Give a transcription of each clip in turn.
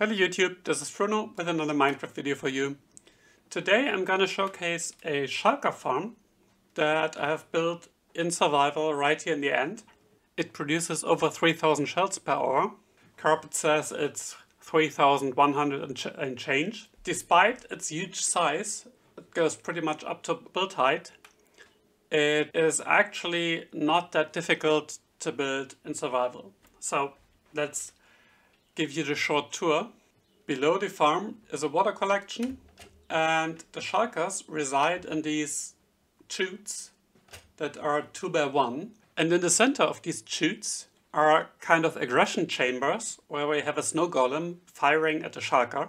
Hello YouTube, this is Fruno with another Minecraft video for you. Today I'm gonna showcase a shulker farm that I have built in survival right here in the end. It produces over 3,000 shells per hour. Carpet says it's 3,100 and change. Despite its huge size, it goes pretty much up to build height. It is actually not that difficult to build in survival. So let's give you the short tour. Below the farm is a water collection, and the shulkers reside in these chutes that are 2 by 1. And in the center of these chutes are kind of aggression chambers where we have a snow golem firing at the shulker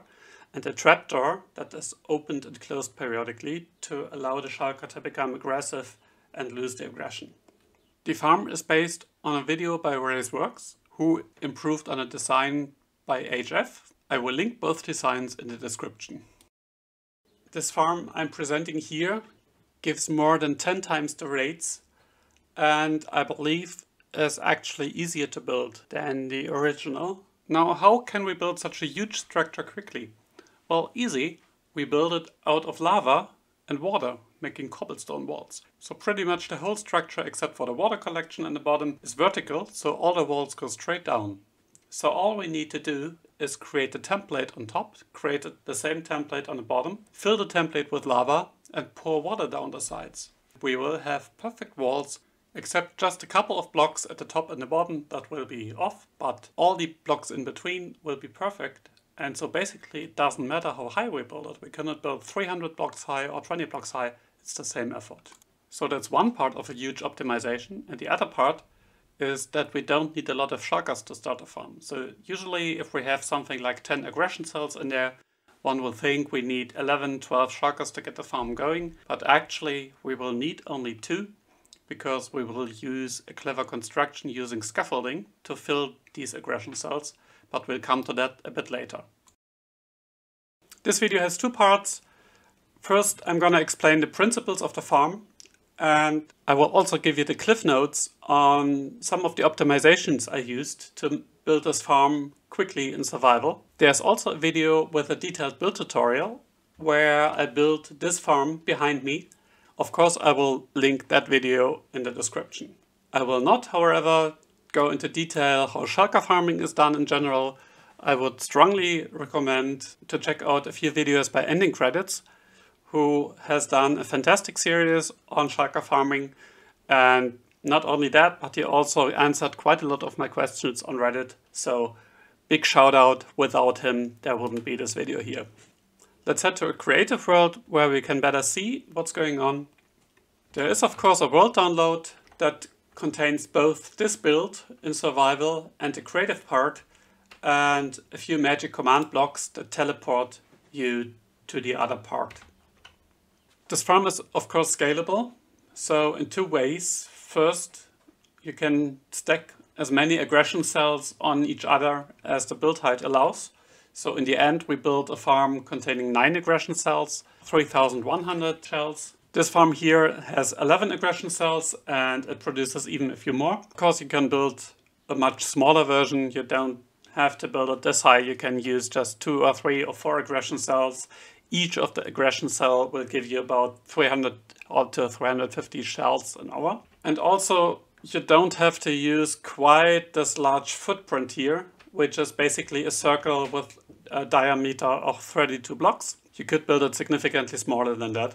and a trapdoor that is opened and closed periodically to allow the shulker to become aggressive and lose the aggression. The farm is based on a video by Ray's Works, who improved on a design by HF. I will link both designs in the description. This farm I'm presenting here gives more than 10 times the rates, and I believe is actually easier to build than the original. Now, how can we build such a huge structure quickly? Well, easy. We build it out of lava and water, making cobblestone walls. So pretty much the whole structure except for the water collection and the bottom is vertical, so all the walls go straight down. So all we need to do is create a template on top, create the same template on the bottom, fill the template with lava and pour water down the sides. We will have perfect walls, except just a couple of blocks at the top and the bottom that will be off, but all the blocks in between will be perfect. And so basically it doesn't matter how high we build it. We cannot build 300 blocks high or 20 blocks high. It's the same effort. So that's one part of a huge optimization. And the other part is that we don't need a lot of shulkers to start a farm. So usually if we have something like 10 aggression cells in there, one will think we need 11, 12 shulkers to get the farm going. But actually we will need only 2, because we will use a clever construction using scaffolding to fill these aggression cells. But we'll come to that a bit later. This video has 2 parts. First, I'm gonna explain the principles of the farm, and I will also give you the cliff notes on some of the optimizations I used to build this farm quickly in survival. There's also a video with a detailed build tutorial where I built this farm behind me. Of course, I will link that video in the description. I will not, however, go into detail how shulker farming is done in general. I would strongly recommend to check out a few videos by Ending Credits, who has done a fantastic series on shulker farming. And not only that, but he also answered quite a lot of my questions on Reddit. So big shout out. Without him, there wouldn't be this video here. Let's head to a creative world where we can better see what's going on. There is of course a world download that contains both this build in survival and the creative part, and a few magic command blocks that teleport you to the other part. This farm is of course scalable, so in 2 ways. First, you can stack as many aggression cells on each other as the build height allows. So in the end we built a farm containing 9 aggression cells, 3,100 shells. This farm here has 11 aggression cells, and it produces even a few more. Of course, you can build a much smaller version. You don't have to build it this high. You can use just 2 or 3 or 4 aggression cells. Each of the aggression cell will give you about 300 to 350 shells an hour. And also, you don't have to use quite this large footprint here, which is basically a circle with a diameter of 32 blocks. You could build it significantly smaller than that.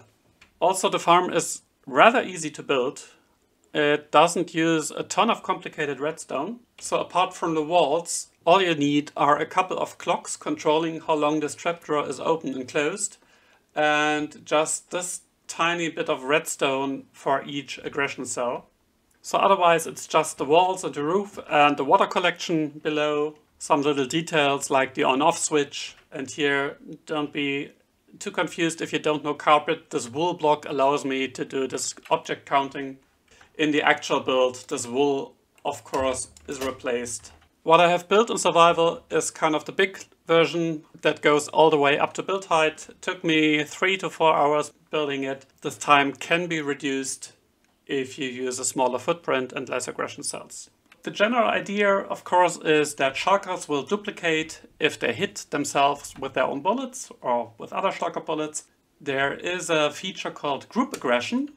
Also, the farm is rather easy to build. It doesn't use a ton of complicated redstone. So apart from the walls, all you need are a couple of clocks controlling how long this trapdoor is open and closed, and just this tiny bit of redstone for each aggression cell. So otherwise it's just the walls and the roof and the water collection below, some little details like the on-off switch. And here, don't be too confused if you don't know Carpet. This wool block allows me to do this object counting. In the actual build, this wool of course is replaced. What I have built in survival is kind of the big version that goes all the way up to build height. It took me 3 to 4 hours building it. This time can be reduced if you use a smaller footprint and less aggression cells. The general idea, of course, is that shulkers will duplicate if they hit themselves with their own bullets or with other shulker bullets. There is a feature called group aggression.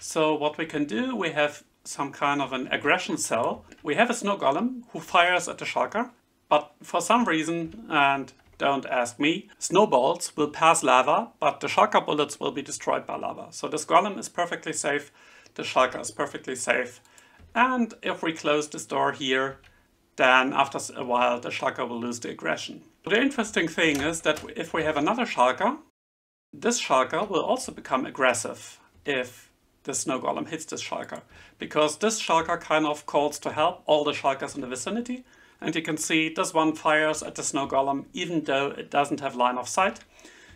So what we can do, we have some kind of an aggression cell. We have a snow golem who fires at the shulker, but for some reason, and don't ask me, snowballs will pass lava, but the shulker bullets will be destroyed by lava. So this golem is perfectly safe, the shulker is perfectly safe. And if we close this door here, then after a while the shulker will lose the aggression. The interesting thing is that if we have another shulker, this shulker will also become aggressive if the snow golem hits this shulker, because this shulker kind of calls to help all the shulkers in the vicinity. And you can see this one fires at the snow golem even though it doesn't have line of sight.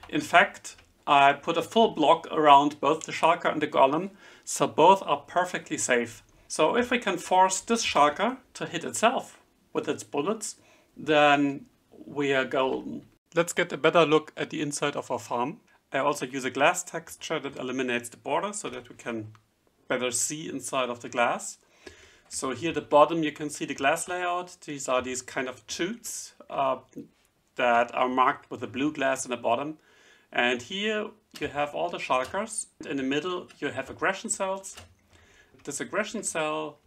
In fact, I put a full block around both the shulker and the golem, so both are perfectly safe. So if we can force this shulker to hit itself with its bullets, then we are golden. Let's get a better look at the inside of our farm. I also use a glass texture that eliminates the border so that we can better see inside of the glass. So here at the bottom you can see the glass layout. These are these kind of chutes that are marked with a blue glass in the bottom. And here you have all the shulkers. In the middle you have aggression cells. This aggression cell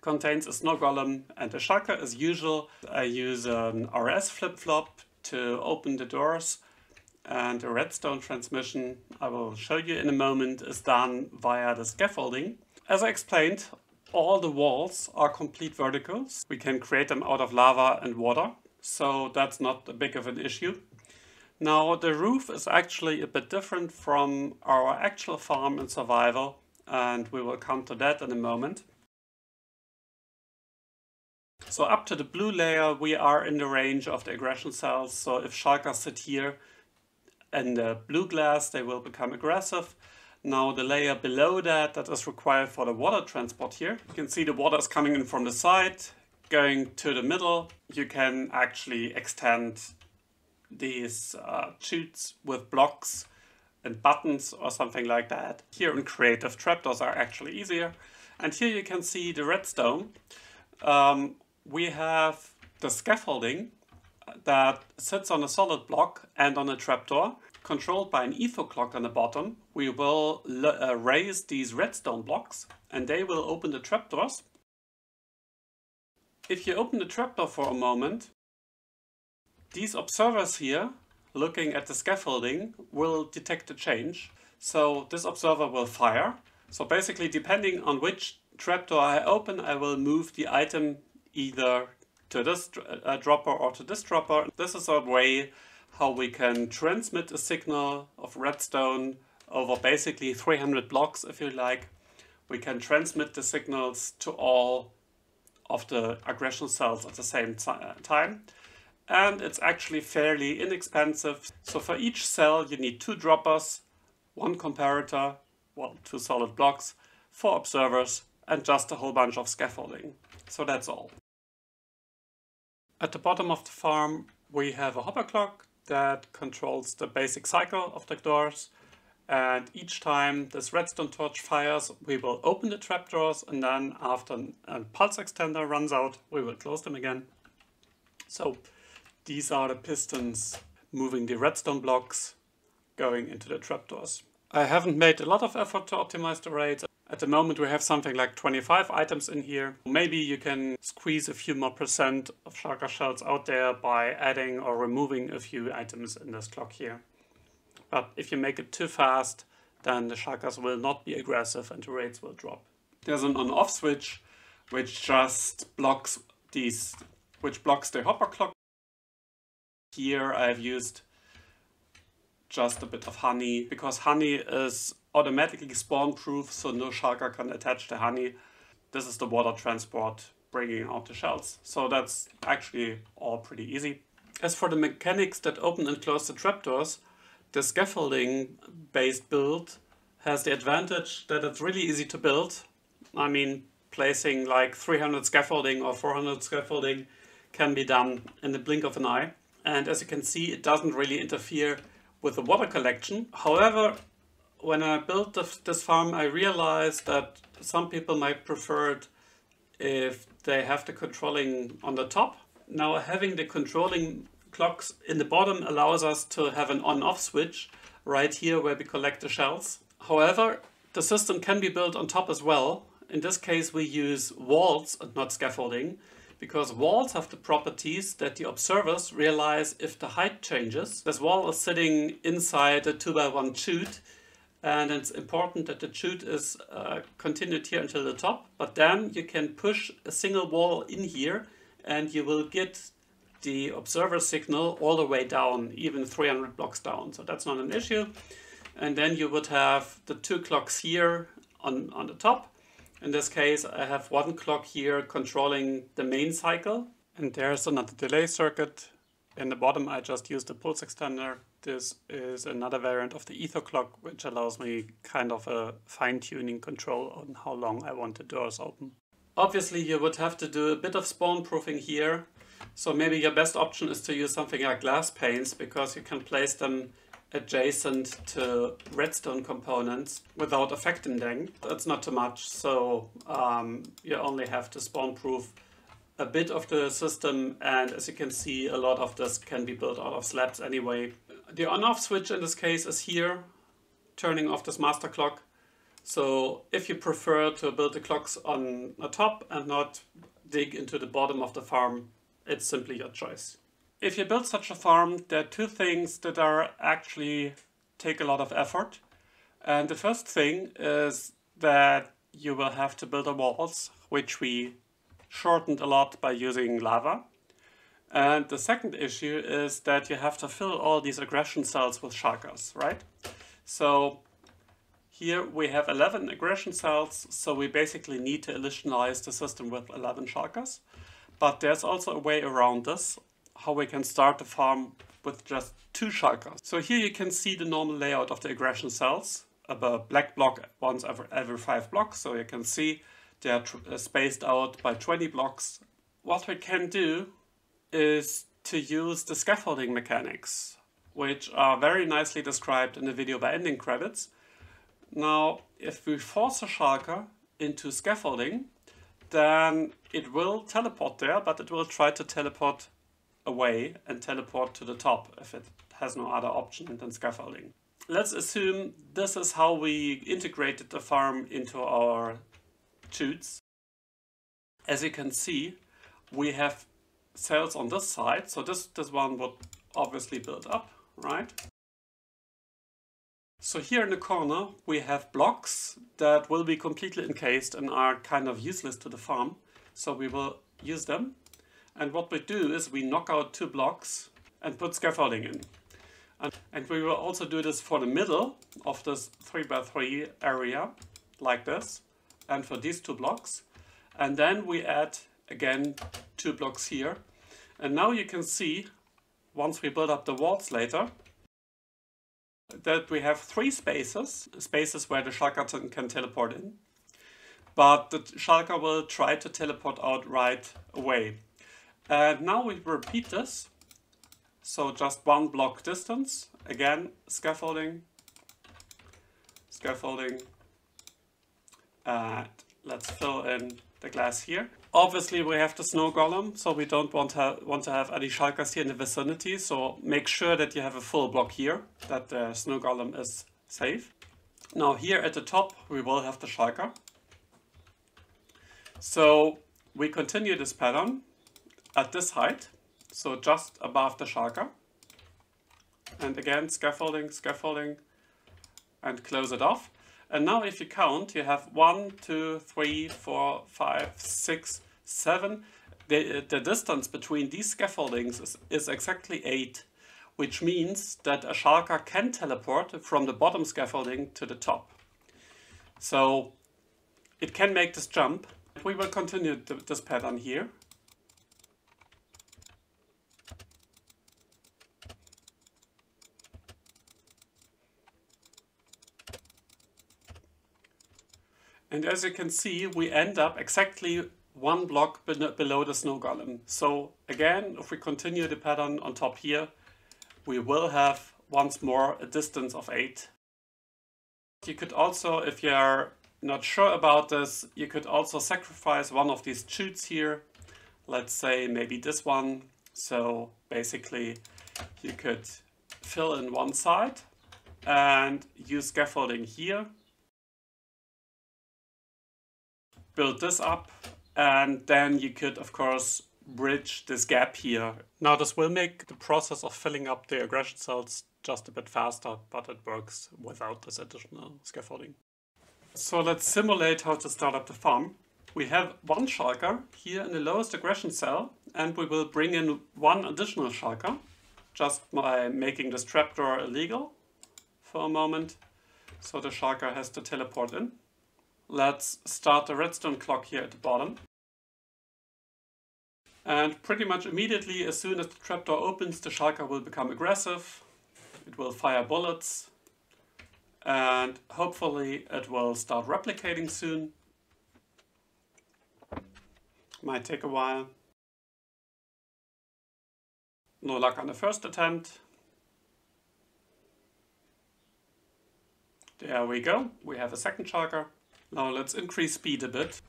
contains a snow golem and a shulker as usual. I use an RS flip-flop to open the doors, and a redstone transmission, I will show you in a moment, is done via the scaffolding. As I explained, all the walls are complete verticals. We can create them out of lava and water, so that's not a big of an issue. Now the roof is actually a bit different from our actual farm in survival, and we will come to that in a moment. So up to the blue layer we are in the range of the aggression cells, so if shulkers sit here in the blue glass they will become aggressive. Now the layer below that, that is required for the water transport here. You can see the water is coming in from the side, going to the middle. You can actually extend these chutes with blocks and buttons or something like that. Here in creative, trapdoors are actually easier. And here you can see the redstone. We have the scaffolding that sits on a solid block and on a trapdoor, controlled by an etho clock on the bottom. We will raise these redstone blocks and they will open the trapdoors. If you open the trapdoor for a moment, these observers here looking at the scaffolding will detect a change. So this observer will fire. So basically, depending on which trapdoor I open, I will move the item either to this dropper or to this dropper. This is a way how we can transmit a signal of redstone over basically 300 blocks, if you like. We can transmit the signals to all of the aggression cells at the same time. And it's actually fairly inexpensive. So for each cell you need 2 droppers, 1 comparator, well, 2 solid blocks, 4 observers and just a whole bunch of scaffolding. So that's all. At the bottom of the farm we have a hopper clock that controls the basic cycle of the doors, and each time this redstone torch fires we will open the trapdoors, and then after a pulse extender runs out we will close them again. So these are the pistons moving the redstone blocks going into the trapdoors. I haven't made a lot of effort to optimize the rates. At the moment we have something like 25 items in here. Maybe you can squeeze a few more % of shulker shells out there by adding or removing a few items in this clock here. But if you make it too fast, then the shulkers will not be aggressive and the rates will drop. There's an on-off switch which just blocks these, which blocks the hopper clock. Here I've used just a bit of honey, because honey is automatically spawn proof, so no shulker can attach the honey. This is the water transport bringing out the shells. So that's actually all pretty easy. As for the mechanics that open and close the trapdoors, the scaffolding based build has the advantage that it's really easy to build. I mean, placing like 300 scaffolding or 400 scaffolding can be done in the blink of an eye. And as you can see, it doesn't really interfere with the water collection. However, when I built this farm, I realized that some people might prefer it if they have the controlling on the top. Now having the controlling clocks in the bottom allows us to have an on-off switch right here where we collect the shells. However, the system can be built on top as well. In this case we use walls and not scaffolding, because walls have the properties that the observers realize if the height changes. This wall is sitting inside a 2x1 chute, and it's important that the chute is continued here until the top, but then you can push a single wall in here and you will get the observer signal all the way down, even 300 blocks down, so that's not an issue. And then you would have the two clocks here on the top. In this case, I have one clock here controlling the main cycle. And there's another delay circuit. In the bottom, I just used the pulse extender. This is another variant of the etho clock, which allows me kind of a fine-tuning control on how long I want the doors open. Obviously, you would have to do a bit of spawn proofing here. So maybe your best option is to use something like glass panes, because you can place them adjacent to redstone components without affecting them. That's not too much, so you only have to spawn proof a bit of the system, and as you can see, a lot of this can be built out of slabs anyway. The on-off switch in this case is here, turning off this master clock. So if you prefer to build the clocks on the top and not dig into the bottom of the farm, it's simply your choice. If you build such a farm, there are two things that are actually take a lot of effort. And the first thing is that you will have to build the walls, which we shortened a lot by using lava. And the second issue is that you have to fill all these aggression cells with shulkers, right? So here we have 11 aggression cells, so we basically need to initialize the system with 11 shulkers. But there's also a way around this, how we can start the farm with just 2 shulkers. So here you can see the normal layout of the aggression cells, about black block once every 5 blocks, so you can see they are spaced out by 20 blocks. What we can do is to use the scaffolding mechanics, which are very nicely described in the video by Ending Credits. Now, if we force a shulker into scaffolding, then it will teleport there, but it will try to teleport away and teleport to the top if it has no other option than scaffolding. Let's assume this is how we integrated the farm into our chutes. As you can see, we have cells on this side, so this one would obviously build up, right? So here in the corner we have blocks that will be completely encased and are kind of useless to the farm, so we will use them. And what we do is we knock out 2 blocks and put scaffolding in. And we will also do this for the middle of this 3x3 area, like this, and for these 2 blocks. And then we add again 2 blocks here. And now you can see, once we build up the walls later, that we have 3 spaces where the shulker can teleport in. But the shulker will try to teleport out right away. And now we repeat this, so just 1 block distance, again scaffolding, scaffolding, and let's fill in the glass here. Obviously we have the snow golem, so we don't want to have any shulkers here in the vicinity, so make sure that you have a full block here, that the snow golem is safe. Now here at the top we will have the shulker. So we continue this pattern at this height, so just above the shulker, and again scaffolding, scaffolding, and close it off. And now if you count, you have 1, 2, 3, 4, 5, 6, 7. The distance between these scaffoldings is exactly 8, which means that a shulker can teleport from the bottom scaffolding to the top. So it can make this jump. We will continue this pattern here. And as you can see, we end up exactly 1 block below the snow golem. So again, if we continue the pattern on top here, we will have once more a distance of 8. You could also, if you are not sure about this, you could also sacrifice one of these chutes here. Let's say maybe this one. So basically you could fill in one side and use scaffolding here. Build this up, and then you could of course bridge this gap here. Now this will make the process of filling up the aggression cells just a bit faster, but it works without this additional scaffolding. So let's simulate how to start up the farm. We have one shulker here in the lowest aggression cell, and we will bring in one additional shulker just by making this trapdoor illegal for a moment. So the shulker has to teleport in. Let's start the redstone clock here at the bottom. And pretty much immediately, as soon as the trapdoor opens, the shulker will become aggressive. It will fire bullets. And hopefully it will start replicating soon. Might take a while. No luck on the first attempt. There we go. We have a second shulker. Now let's increase speed a bit.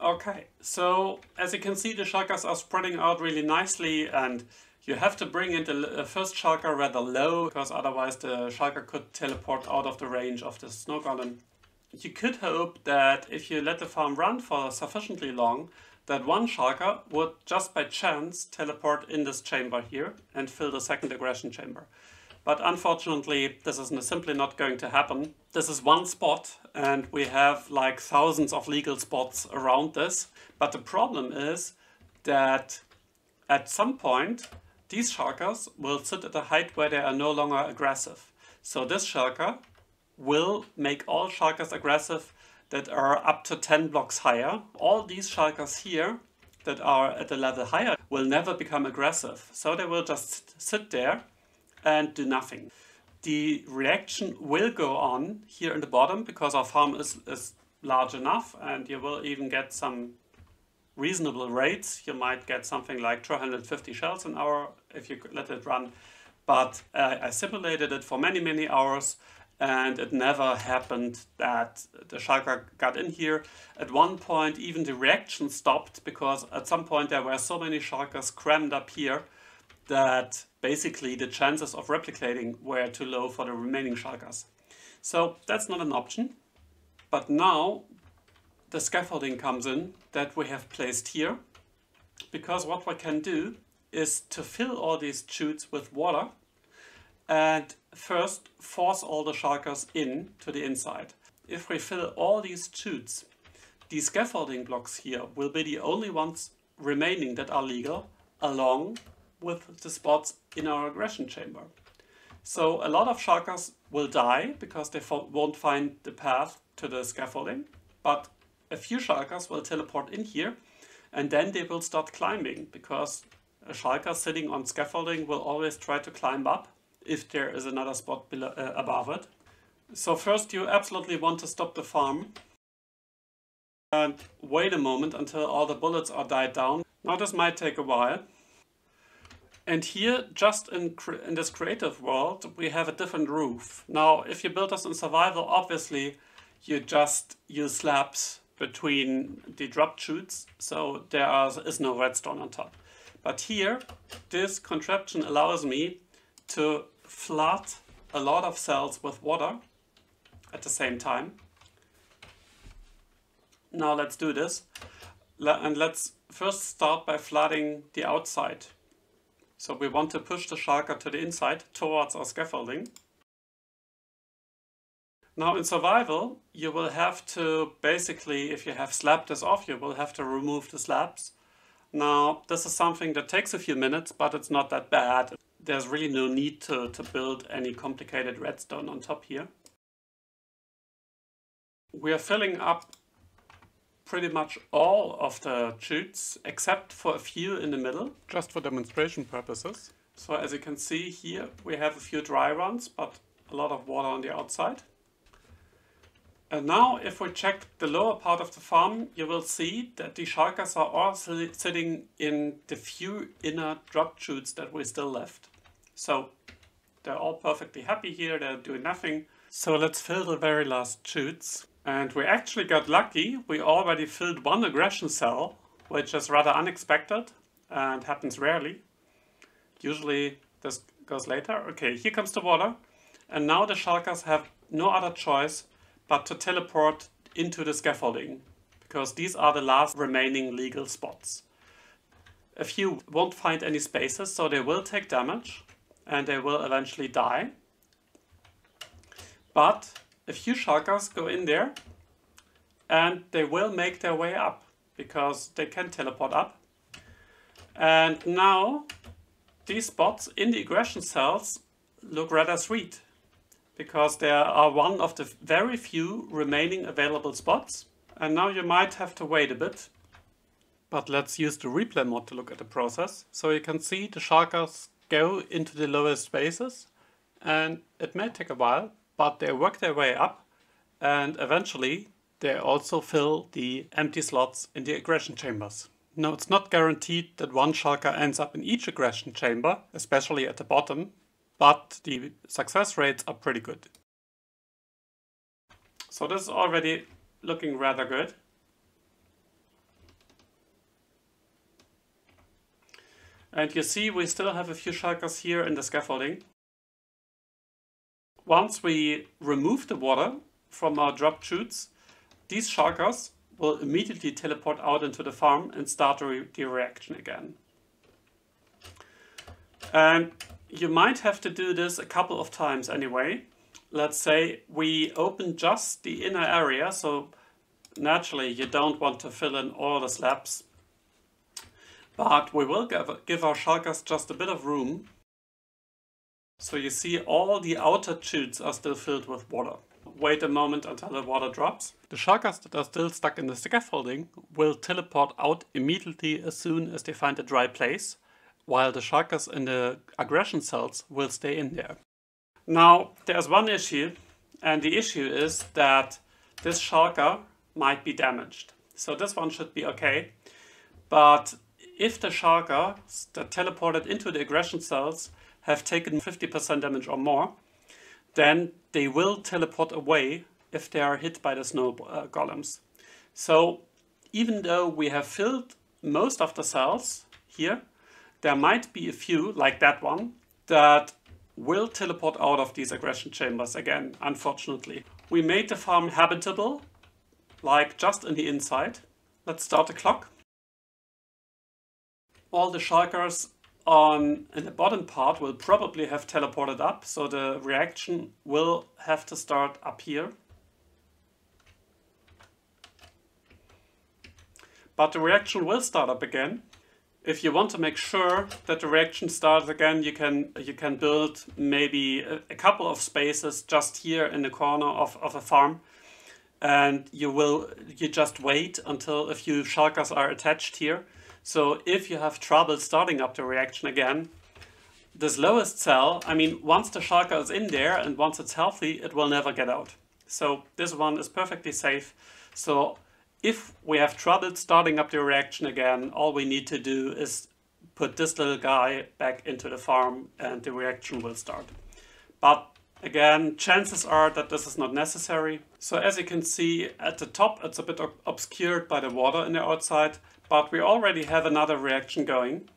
Okay, so as you can see, the shulkers are spreading out really nicely, and you have to bring in the first shulker rather low, because otherwise the shulker could teleport out of the range of the snow golem. You could hope that if you let the farm run for sufficiently long, that one shulker would just by chance teleport in this chamber here and fill the second aggression chamber. But unfortunately, this is simply not going to happen. This is one spot, and we have like thousands of legal spots around this. But the problem is that at some point, these shulkers will sit at a height where they are no longer aggressive. So this shulker will make all shulkers aggressive that are up to 10 blocks higher. All these shulkers here that are at a level higher will never become aggressive. So they will just sit there and do nothing. The reaction will go on here in the bottom because our farm is large enough, and you will even get some reasonable rates. You might get something like 250 shells an hour if you let it run. But I simulated it for many, many hours, and it never happened that the shulker got in here. At one point, even the reaction stopped, because at some point there were so many shulkers crammed up here that basically the chances of replicating were too low for the remaining shulkers. So that's not an option. But now the scaffolding comes in that we have placed here, because what we can do is to fill all these chutes with water and first force all the shulkers in to the inside. If we fill all these chutes, these scaffolding blocks here will be the only ones remaining that are legal along with the spots in our aggression chamber. So a lot of shulkers will die because they won't find the path to the scaffolding, but a few shulkers will teleport in here, and then they will start climbing, because a shulker sitting on scaffolding will always try to climb up if there is another spot below, above it. So first you absolutely want to stop the farm and wait a moment until all the bullets are died down. Now this might take a while. And here, just in this creative world, we have a different roof. Now, if you build this in survival, obviously, you just use slabs between the drop chutes, so there is no redstone on top. But here, this contraption allows me to flood a lot of cells with water at the same time. Now let's do this. And let's first start by flooding the outside. So we want to push the shulker to the inside towards our scaffolding. Now in survival, you will have to basically, if you have slapped this off, you will have to remove the slabs. Now this is something that takes a few minutes, but it's not that bad. There's really no need to build any complicated redstone on top here. We are filling up pretty much all of the chutes, except for a few in the middle, just for demonstration purposes. So as you can see here, we have a few dry runs, but a lot of water on the outside. And now if we check the lower part of the farm, you will see that the shulkers are all sitting in the few inner drop chutes that we still left. So they're all perfectly happy here, they're doing nothing. So let's fill the very last chutes. And we actually got lucky, we already filled one aggression cell, which is rather unexpected and happens rarely. Usually this goes later. Okay, here comes the water. And now the shulkers have no other choice but to teleport into the scaffolding, because these are the last remaining legal spots. A few won't find any spaces, so they will take damage and they will eventually die. But a few shulkers go in there and they will make their way up, because they can teleport up. And now these spots in the aggression cells look rather sweet, because there are one of the very few remaining available spots. And now you might have to wait a bit, but let's use the replay mod to look at the process. So you can see the shulkers go into the lowest spaces, and it may take a while, but they work their way up, and eventually they also fill the empty slots in the aggression chambers. Now, it's not guaranteed that one shulker ends up in each aggression chamber, especially at the bottom, but the success rates are pretty good. So this is already looking rather good. And you see we still have a few shulkers here in the scaffolding. Once we remove the water from our drop chutes, these shulkers will immediately teleport out into the farm and start the reaction again. And you might have to do this a couple of times anyway. Let's say we open just the inner area, so naturally you don't want to fill in all the slabs. But we will give our shulkers just a bit of room. So you see all the outer chutes are still filled with water. Wait a moment until the water drops. The shulkers that are still stuck in the scaffolding will teleport out immediately as soon as they find a dry place, while the shulkers in the aggression cells will stay in there. Now, there's one issue, and the issue is that this shulker might be damaged. So this one should be okay, but if the shulkers that teleported into the aggression cells have taken 50% damage or more, then they will teleport away if they are hit by the snow golems. So even though we have filled most of the cells here, there might be a few, like that one, that will teleport out of these aggression chambers again, unfortunately. We made the farm habitable, like just in the inside. Let's start the clock. All the shulkers in the bottom part will probably have teleported up, so the reaction will have to start up here. But the reaction will start up again. If you want to make sure that the reaction starts again, you can build maybe a couple of spaces just here in the corner of a farm, and you just wait until a few shulkers are attached here. So if you have trouble starting up the reaction again, this lowest cell, I mean, once the shulker is in there and once it's healthy, it will never get out. So this one is perfectly safe. So if we have trouble starting up the reaction again, all we need to do is put this little guy back into the farm and the reaction will start. But again, chances are that this is not necessary. So as you can see at the top, it's a bit obscured by the water in the outside, but we already have another reaction going.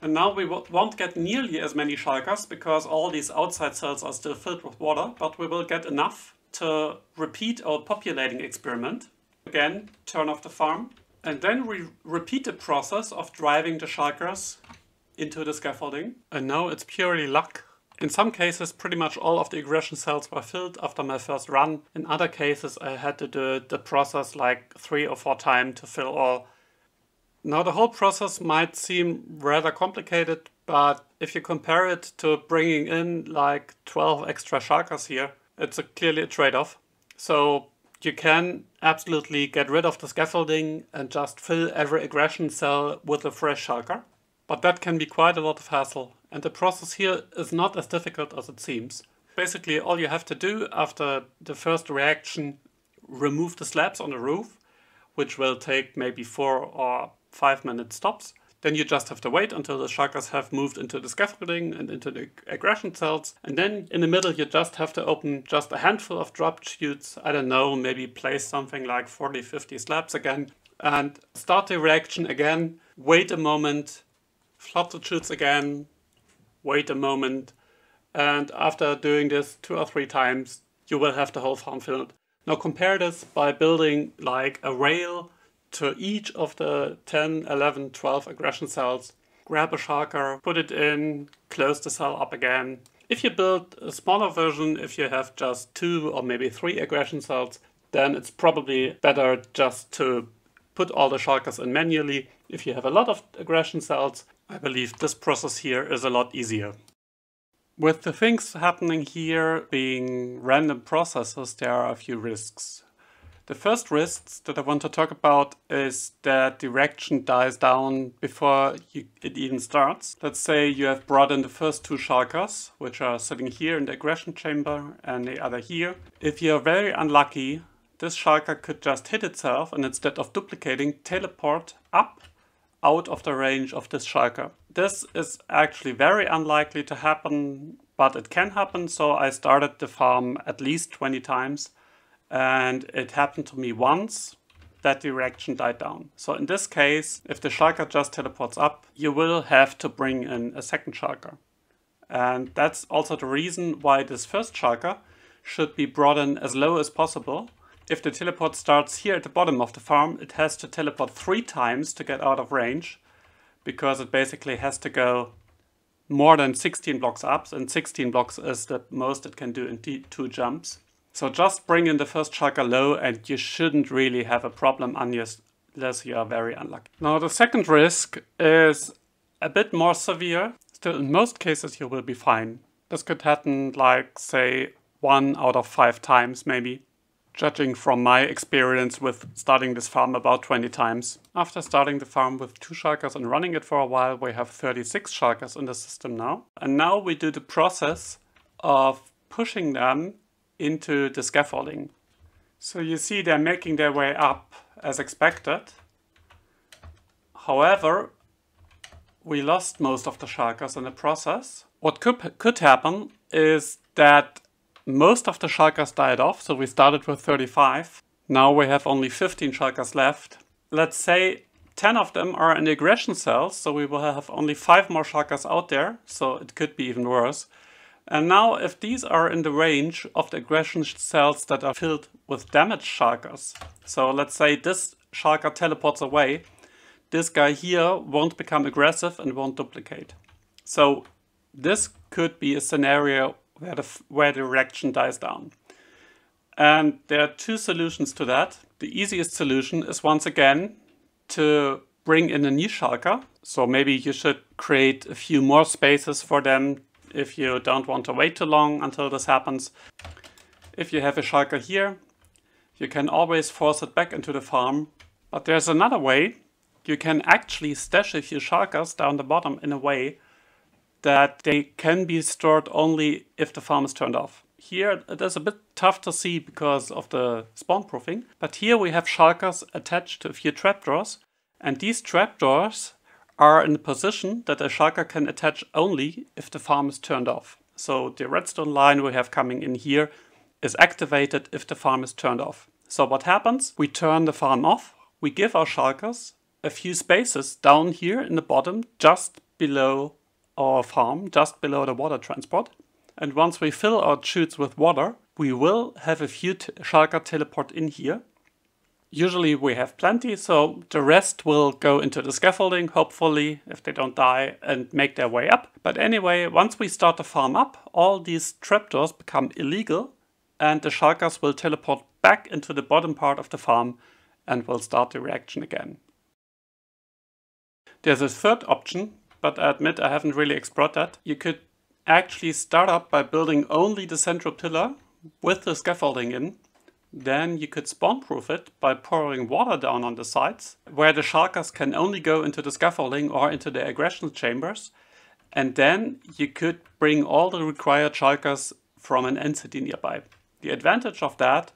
And now we won't get nearly as many shulkers because all these outside cells are still filled with water, but we will get enough to repeat our populating experiment. Again, turn off the farm. And then we repeat the process of driving the shulkers into the scaffolding. And now it's purely luck. In some cases, pretty much all of the aggression cells were filled after my first run. In other cases, I had to do the process like 3 or 4 times to fill all. Now, the whole process might seem rather complicated, but if you compare it to bringing in like 12 extra shulkers here, it's clearly a trade-off. So you can absolutely get rid of the scaffolding and just fill every aggression cell with a fresh shulker. But that can be quite a lot of hassle, and the process here is not as difficult as it seems. Basically, all you have to do after the first reaction, remove the slabs on the roof, which will take maybe 4 or 5 minute stops. Then you just have to wait until the shulkers have moved into the scaffolding and into the aggression cells. And then in the middle, you just have to open just a handful of drop chutes. I don't know, maybe place something like 40, 50 slabs again and start the reaction again. Wait a moment, flood the chutes again, wait a moment. And after doing this 2 or 3 times, you will have the whole farm filled. Now compare this by building like a rail to each of the 10, 11, 12 aggression cells. Grab a shulker, put it in, close the cell up again. If you build a smaller version, if you have just 2 or maybe 3 aggression cells, then it's probably better just to put all the shulkers in manually. If you have a lot of aggression cells, I believe this process here is a lot easier. With the things happening here being random processes, there are a few risks. The first risks that I want to talk about is that the reaction dies down before it even starts. Let's say you have brought in the first 2 shulkers, which are sitting here in the aggression chamber and the other here. If you are very unlucky, this shulker could just hit itself and instead of duplicating, teleport up out of the range of this shulker. This is actually very unlikely to happen, but it can happen. So I started the farm at least 20 times. And it happened to me once that the reaction died down. So in this case, if the shulker just teleports up, you will have to bring in a second shulker. And that's also the reason why this first shulker should be brought in as low as possible. If the teleport starts here at the bottom of the farm, it has to teleport 3 times to get out of range, because it basically has to go more than 16 blocks up, and 16 blocks is the most it can do in 2 jumps. So just bring in the first shulker low and you shouldn't really have a problem unless you are very unlucky. Now the second risk is a bit more severe. Still, in most cases you will be fine. This could happen like say 1 out of 5 times maybe, judging from my experience with starting this farm about 20 times. After starting the farm with 2 shulkers and running it for a while, we have 36 shulkers in the system now. And now we do the process of pushing them into the scaffolding. So you see they're making their way up as expected. However, we lost most of the shulkers in the process. What could happen is that most of the shulkers died off, so we started with 35. Now we have only 15 shulkers left. Let's say 10 of them are in the aggression cells, so we will have only 5 more shulkers out there, so it could be even worse. And now if these are in the range of the aggression cells that are filled with damaged shulkers, so let's say this shulker teleports away, this guy here won't become aggressive and won't duplicate. So this could be a scenario where the reaction dies down. And there are 2 solutions to that. The easiest solution is once again to bring in a new shulker. So maybe you should create a few more spaces for them if you don't want to wait too long until this happens. If you have a shulker here, you can always force it back into the farm. But there's another way. You can actually stash a few shulkers down the bottom in a way that they can be stored only if the farm is turned off. Here it is a bit tough to see because of the spawn proofing, but here we have shulkers attached to a few trapdoors, and these trapdoors are in the position that a shulker can attach only if the farm is turned off. So the redstone line we have coming in here is activated if the farm is turned off. So what happens? We turn the farm off, we give our shulkers a few spaces down here in the bottom, just below our farm, just below the water transport. And once we fill our chutes with water, we will have a few shulker teleport in here. Usually we have plenty, so the rest will go into the scaffolding, hopefully, if they don't die, and make their way up. But anyway, once we start the farm up, all these trapdoors become illegal, and the shulkers will teleport back into the bottom part of the farm and will start the reaction again. There's a third option, but I admit I haven't really explored that. You could actually start up by building only the central pillar with the scaffolding in. Then you could spawn proof it by pouring water down on the sides, where the shulkers can only go into the scaffolding or into the aggression chambers. And then you could bring all the required shulkers from an end city nearby. The advantage of that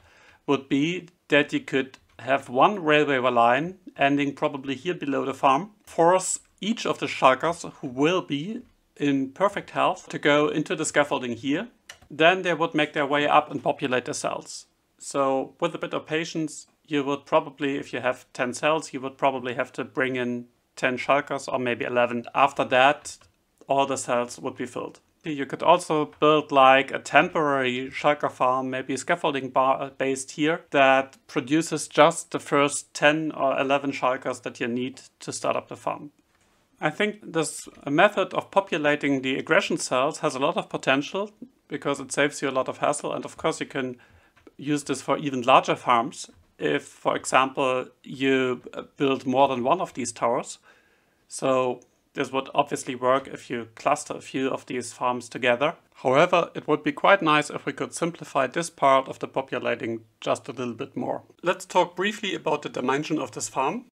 would be that you could have one railway line ending probably here below the farm, force each of the shulkers who will be in perfect health to go into the scaffolding here. Then they would make their way up and populate the cells. So with a bit of patience, you would probably, if you have 10 cells, you would probably have to bring in 10 shulkers or maybe 11. After that, all the cells would be filled. You could also build like a temporary shulker farm, maybe a scaffolding based here, that produces just the first 10 or 11 shulkers that you need to start up the farm. I think this method of populating the aggression cells has a lot of potential because it saves you a lot of hassle, and of course you can use this for even larger farms. If, for example, you build more than one of these towers. So this would obviously work if you cluster a few of these farms together. However, it would be quite nice if we could simplify this part of the populating just a little bit more. Let's talk briefly about the dimension of this farm.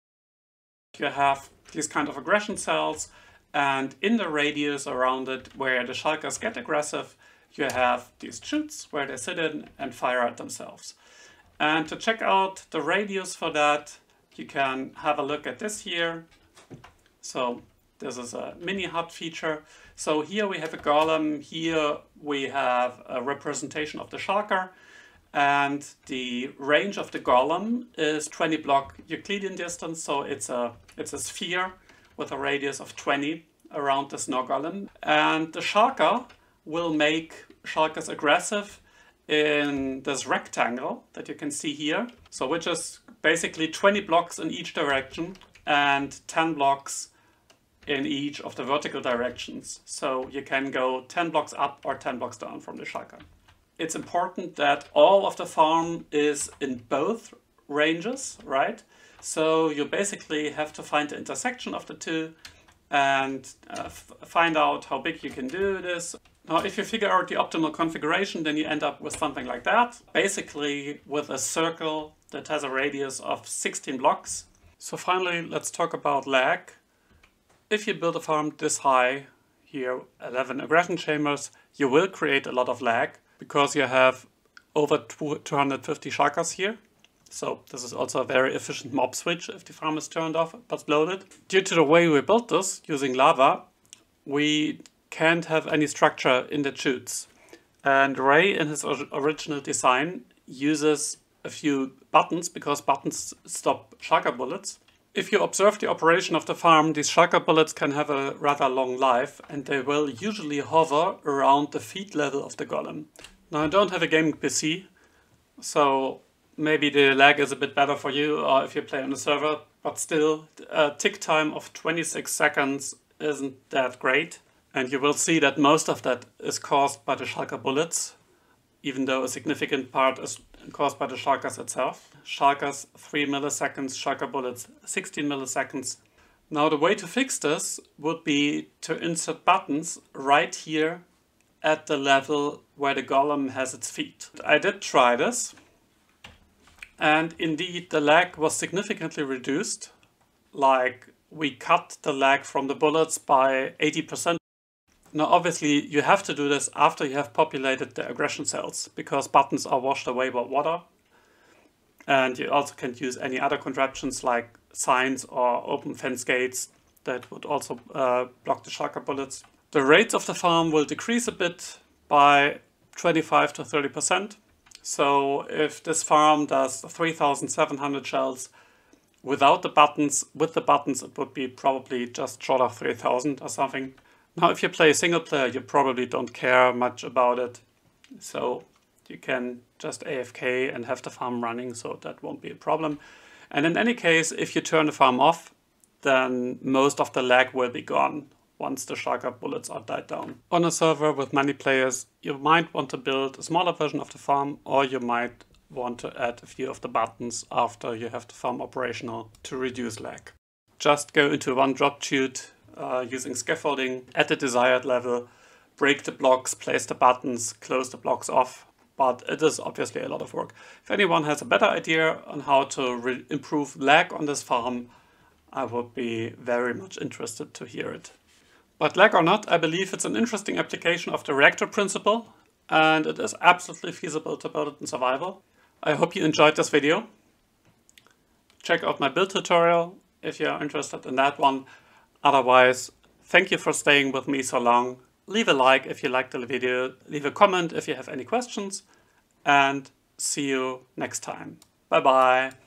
You have these kind of aggression cells, and in the radius around it where the shulkers get aggressive, you have these chutes where they sit in and fire at themselves. And to check out the radius for that, you can have a look at this here. So this is a mini hut feature. So here we have a golem, here we have a representation of the shulker, and the range of the golem is 20 block Euclidean distance. So it's a sphere with a radius of 20 around the snow golem. And the shulker will make shulkers aggressive in this rectangle that you can see here, so which is basically 20 blocks in each direction and 10 blocks in each of the vertical directions. So you can go 10 blocks up or 10 blocks down from the shulker. It's important that all of the farm is in both ranges, right? So you basically have to find the intersection of the two and find out how big you can do this. Now, if you figure out the optimal configuration, then you end up with something like that. Basically, with a circle that has a radius of 16 blocks. So finally, let's talk about lag. If you build a farm this high, here 11 aggression chambers, you will create a lot of lag because you have over 250 shulkers here. So this is also a very efficient mob switch if the farm is turned off but loaded. Due to the way we built this, using lava, we can't have any structure in the chutes. And Ray, in his original design, uses a few buttons because buttons stop shulker bullets. If you observe the operation of the farm, these shulker bullets can have a rather long life, and they will usually hover around the feet level of the golem. Now, I don't have a gaming PC, so maybe the lag is a bit better for you or if you play on a server, but still a tick time of 26 seconds isn't that great. And you will see that most of that is caused by the shulker bullets, even though a significant part is caused by the shulkers itself. Shulkers 3 milliseconds, shulker bullets 16 milliseconds. Now the way to fix this would be to insert buttons right here at the level where the golem has its feet. I did try this, and indeed the lag was significantly reduced. Like, we cut the lag from the bullets by 80%. Now, obviously, you have to do this after you have populated the aggression cells because buttons are washed away by water. And you also can't use any other contraptions like signs or open fence gates that would also block the shulker bullets. The rates of the farm will decrease a bit by 25 to 30%. So if this farm does 3,700 shells without the buttons, with the buttons, it would be probably just short of 3,000 or something. Now, if you play single player, you probably don't care much about it, so you can just AFK and have the farm running, so that won't be a problem. And in any case, if you turn the farm off, then most of the lag will be gone once the shulker bullets are died down. On a server with many players, you might want to build a smaller version of the farm, or you might want to add a few of the buttons after you have the farm operational to reduce lag. Just go into one drop chute, using scaffolding at the desired level, break the blocks, place the buttons, close the blocks off, but it is obviously a lot of work. If anyone has a better idea on how to improve lag on this farm, I would be very much interested to hear it. But lag or not, I believe it's an interesting application of the reactor principle, and it is absolutely feasible to build it in survival. I hope you enjoyed this video. check out my build tutorial if you're interested in that one. Otherwise, thank you for staying with me so long. Leave a like if you liked the video, leave a comment if you have any questions, and see you next time. Bye bye.